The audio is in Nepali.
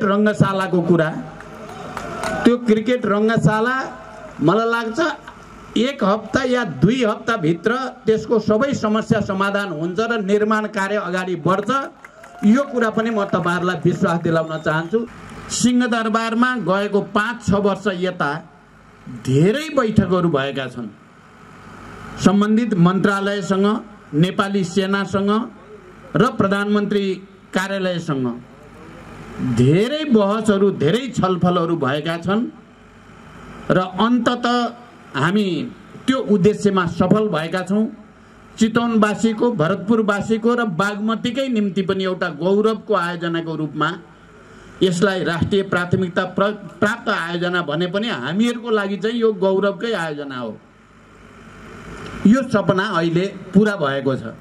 क्रिकेट रंगशाला को कुरा त्यो क्रिकेट रंगशाला मलाई लाग्छ एक हप्ता या दुई हप्ता भित्र त्यसको सबै समस्या समाधान हुन्छ र निर्माण कार्य अगाडि बढ्छ। यो कुरा पनि म तपाईहरुलाई विश्वास दिलाउन चाहन्छु। सिंहदरबारमा गएको 5-6 वर्ष यता धेरै बैठकहरू भएका छन्। सम्बन्धित मन्त्रालयसँग, नेपाली सेनासँग र प्रधानमन्त्री कार्यालयसँग धेरै बहसहरू, धेरै छलफलहरू भएका छन् र अन्ततः हामी त्यो उद्देश्यमा सफल भएका छौं। चितवनवासीको, भरतपुरवासीको र बागमतीकै निम्ति पनि एउटा गौरवको आयोजनाको रूपमा यसलाई राष्ट्रिय प्राथमिकता प्राप्त आयोजना भने पनि हामीहरुको लागि चाहिँ यो गौरवकै आयोजना हो। यो सपना अहिले पूरा भएको छ।